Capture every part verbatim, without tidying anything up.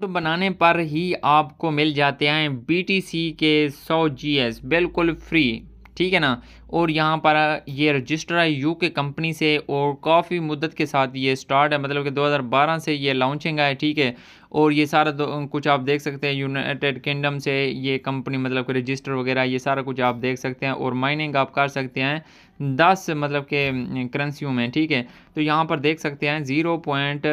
तो बनाने पर ही आपको मिल जाते हैं बीटीसी के सौ जीएस बिल्कुल फ्री, ठीक है ना। और यहाँ पर ये रजिस्टर है यूके कंपनी से और काफ़ी मुद्दत के साथ ये स्टार्ट है, मतलब कि दो हज़ार बारह से ये लॉन्चिंग है, ठीक है। और ये सारा कुछ आप देख सकते हैं, यूनाइटेड किंगडम से ये कंपनी मतलब कि रजिस्टर वगैरह ये सारा कुछ आप देख सकते हैं। और माइनिंग आप कर सकते हैं दस मतलब के करेंसीयों में, ठीक है। तो यहाँ पर देख सकते हैं ज़ीरो पॉइंट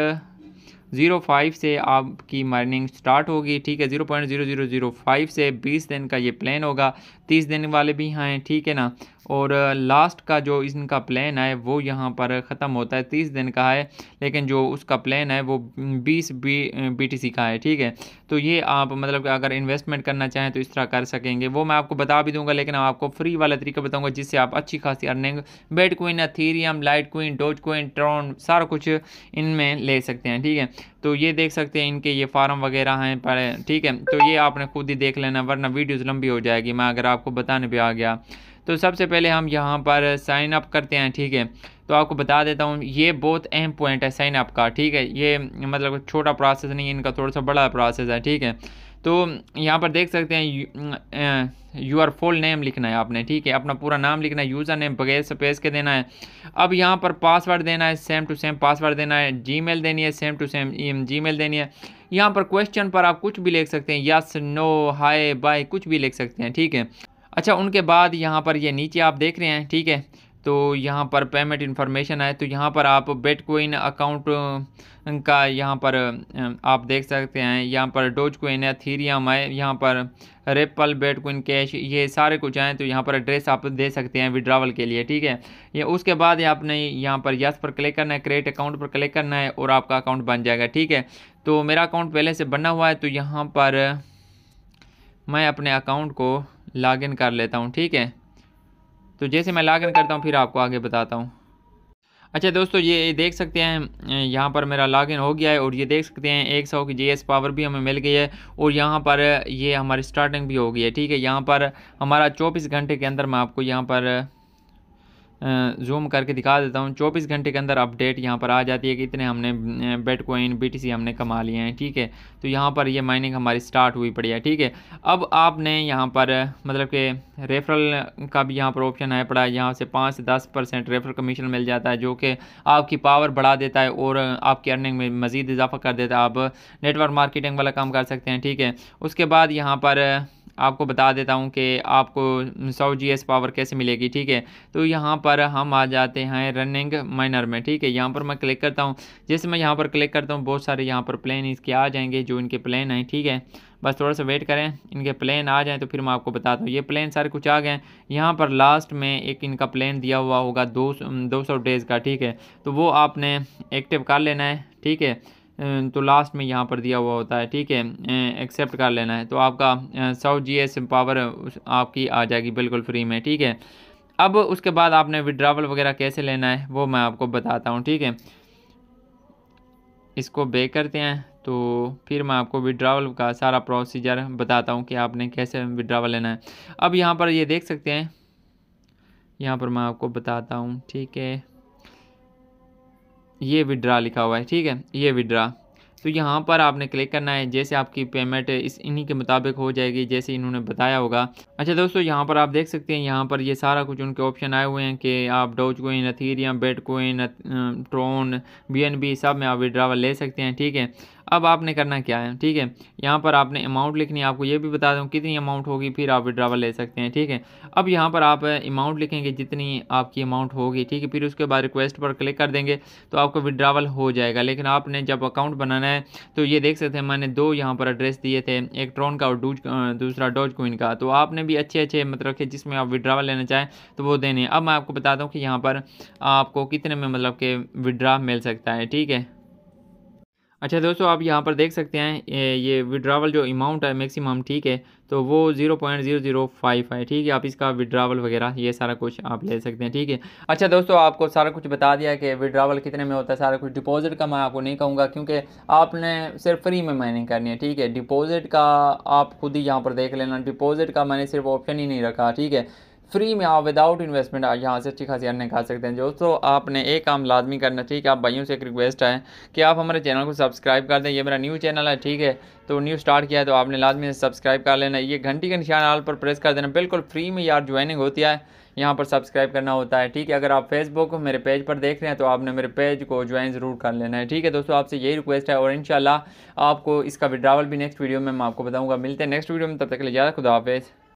ज़ीरो फाइव से आपकी माइनिंग स्टार्ट होगी, ठीक है। Zero point zero zero zero five से बीस दिन का ये प्लान होगा, तीस दिन वाले भी हैं, ठीक है ना। और लास्ट का जो इनका प्लान है वो यहाँ पर ख़त्म होता है, तीस दिन का है, लेकिन जो उसका प्लान है वो बीस बी टी सी का है, ठीक है। तो ये आप मतलब कि अगर इन्वेस्टमेंट करना चाहें तो इस तरह कर सकेंगे, वो मैं आपको बता भी दूंगा, लेकिन आपको फ्री वाला तरीका बताऊंगा जिससे आप अच्छी खासी earning bitcoin, ethereum, litecoin, dogecoin, Tron सारा कुछ इनमें ले सकते हैं, ठीक है। तो ये देख सकते हैं इनके ये फार्म वगैरह हैं पड़े, ठीक है। तो ये आपने खुद ही देख लेना वरना वीडियोज़ लंबी हो जाएगी, मैं अगर आपको बताने पर आ गया। तो सबसे पहले हम यहाँ पर साइन अप करते हैं, ठीक है। तो आपको बता देता हूँ ये बहुत अहम पॉइंट है साइन अप का, ठीक है। ये मतलब छोटा प्रोसेस नहीं है, इनका थोड़ा सा बड़ा प्रोसेस है, ठीक है। तो यहाँ पर देख सकते हैं यूआर फुल नेम लिखना है आपने, ठीक है। अपना पूरा नाम लिखना है, यूज़र नेम बगैर स्पेस के देना है। अब यहाँ पर पासवर्ड देना है, सेम टू सेम पासवर्ड देना है, जीमेल देनी है, सेम टू सेम जीमेल देनी है। यहाँ पर क्वेश्चन पर आप कुछ भी लिख सकते हैं, यस, नो, हाय, बाय, कुछ भी लिख सकते हैं, ठीक है। अच्छा, उनके बाद यहाँ पर ये नीचे आप देख रहे हैं, ठीक है। तो यहाँ पर पेमेंट इन्फॉर्मेशन है, तो यहाँ पर आप बिटकॉइन अकाउंट का यहाँ पर आप देख सकते हैं, यहाँ पर डॉजकॉइन है, एथेरियम है, यहाँ पर रेपल, बिटकॉइन कैश, ये सारे कुछ हैं। तो यहाँ पर एड्रेस आप दे सकते हैं विड्रावल के लिए, ठीक है। ये उसके बाद आपने यहाँ पर यस पर क्लिक करना है, क्रिएट अकाउंट पर क्लिक करना है और आपका अकाउंट बन जाएगा, ठीक है। तो मेरा अकाउंट पहले से बना हुआ है, तो यहाँ पर मैं अपने अकाउंट को लॉगिन कर लेता हूँ, ठीक है। तो जैसे मैं लॉगिन करता हूँ फिर आपको आगे बताता हूँ। अच्छा दोस्तों, ये देख सकते हैं यहाँ पर मेरा लॉगिन हो गया है और ये देख सकते हैं एक सौ की जीएस पावर भी हमें मिल गई है और यहाँ पर ये हमारी स्टार्टिंग भी हो गई है, ठीक है। यहाँ पर हमारा चौबीस घंटे के अंदर, मैं आपको यहाँ पर जूम करके दिखा देता हूँ, चौबीस घंटे के अंदर अपडेट यहाँ पर आ जाती है कि इतने हमने बिटकॉइन, बीटीसी हमने कमा लिए हैं, ठीक है। तो यहाँ पर ये माइनिंग हमारी स्टार्ट हुई पड़ी है, ठीक है। अब आपने यहाँ पर मतलब कि रेफरल का भी यहाँ पर ऑप्शन आया पड़ा है, यहाँ से पाँच से दस परसेंट रेफरल कमीशन मिल जाता है जो कि आपकी पावर बढ़ा देता है और आपकी अर्निंग में मज़ीद इजाफा कर देता है। आप नेटवर्क मार्केटिंग वाला काम कर सकते हैं, ठीक है। उसके बाद यहाँ पर आपको बता देता हूं कि आपको सौ जीएस पावर कैसे मिलेगी, ठीक है। तो यहां पर हम आ जाते हैं रनिंग माइनर में, ठीक है। यहां पर मैं क्लिक करता हूं, जैसे मैं यहां पर क्लिक करता हूं बहुत सारे यहां पर प्लान इसके आ जाएंगे जो इनके प्लान हैं, ठीक है। बस थोड़ा सा वेट करें इनके प्लान आ जाएं तो फिर मैं आपको बताता हूँ। ये प्लान सारे कुछ आ गए, यहाँ पर लास्ट में एक इनका प्लान दिया हुआ होगा दो दो सौ डेज़ का, ठीक है। तो वो आपने एक्टिव कर लेना है, ठीक है। तो लास्ट में यहाँ पर दिया हुआ होता है, ठीक है, एक्सेप्ट कर लेना है। तो आपका सौ जीएस पावर आपकी आ जाएगी बिल्कुल फ्री में, ठीक है। अब उसके बाद आपने विड्रावल वगैरह कैसे लेना है वो मैं आपको बताता हूँ, ठीक है। इसको बेक करते हैं तो फिर मैं आपको विड्रावल का सारा प्रोसीजर बताता हूँ कि आपने कैसे विड्रावल लेना है। अब यहाँ पर ये देख सकते हैं, यहाँ पर मैं आपको बताता हूँ, ठीक है। ये विड्रा लिखा हुआ है, ठीक है, ये विड्रा। तो यहाँ पर आपने क्लिक करना है, जैसे आपकी पेमेंट इस इन्हीं के मुताबिक हो जाएगी जैसे इन्होंने बताया होगा। अच्छा दोस्तों, यहाँ पर आप देख सकते हैं, यहाँ पर ये सारा कुछ उनके ऑप्शन आए हुए हैं कि आप dogecoin, ethereum, bitcoin, Tron, BNB सब में आप विड्रावल ले सकते हैं, ठीक है। अब आपने करना क्या है, ठीक है, यहाँ पर आपने अमाउंट लिखनी है। आपको ये भी बता दूँ कितनी अमाउंट होगी फिर आप विड्रावल ले सकते हैं, ठीक है। अब यहाँ पर आप अमाउंट लिखेंगे जितनी आपकी अमाउंट होगी, ठीक है। फिर उसके बाद रिक्वेस्ट पर क्लिक कर देंगे तो आपको विड्रावल हो जाएगा। लेकिन आपने जब अकाउंट बनाना है तो ये देख सकते हैं मैंने दो यहाँ पर एड्रेस दिए थे, एक ट्रोन का और डूज दूसरा डॉजकॉइन का। तो आपने भी अच्छे अच्छे मतलब रखे जिसमें आप विड्रावल लेना चाहें तो वो देने। अब मैं आपको बताता हूँ कि यहाँ पर आपको कितने में मतलब के विड्रा मिल सकता है, ठीक है। अच्छा दोस्तों, आप यहाँ पर देख सकते हैं ये विड्रावल जो अमाउंट है मैक्सिमम, ठीक है, तो वो zero point zero zero five है, ठीक है। आप इसका विड्रावल वगैरह ये सारा कुछ आप ले सकते हैं, ठीक है। अच्छा दोस्तों, आपको सारा कुछ बता दिया कि विड्रावल कितने में होता है, सारा कुछ। डिपॉजिट का मैं आपको नहीं कहूँगा क्योंकि आपने सिर्फ फ्री में माइनिंग करनी है, ठीक है। डिपॉजिट का आप खुद ही यहाँ पर देख लेना, डिपॉजिट का मैंने सिर्फ ऑप्शन ही नहीं रखा, ठीक है। फ्री में आप विदाउट इन्वेस्टमेंट यहाँ से अच्छी खासी अर्निंग खा सकते हैं। दोस्तों आपने एक काम लाजमी करना चाहिए कि आप भाइयों से एक रिक्वेस्ट है कि आप हमारे चैनल को सब्सक्राइब कर दें। ये मेरा न्यू चैनल है, ठीक है, तो न्यू स्टार्ट किया है तो आपने लाजमी से सब्सक्राइब कर लेना। ये घंटी का निशान आल पर प्रेस कर देना, बिल्कुल फ्री में यार ज्वाइनिंग होती है, यहाँ पर सब्सक्राइब करना होता है, ठीक है। अगर आप फेसबुक मेरे पेज पर देख रहे हैं तो आपने मेरे पेज को ज्वाइन ज़रूर कर लेना है, ठीक है दोस्तों। आपसे यही रिक्वेस्ट है और इंशाल्लाह आपको इसका विड्रावल भी नेक्स्ट वीडियो में मैं आपको बताऊँगा। मिलते हैं नेक्स्ट वीडियो में, तब तक के लिए ज़्यादा खुदा हाफिज़।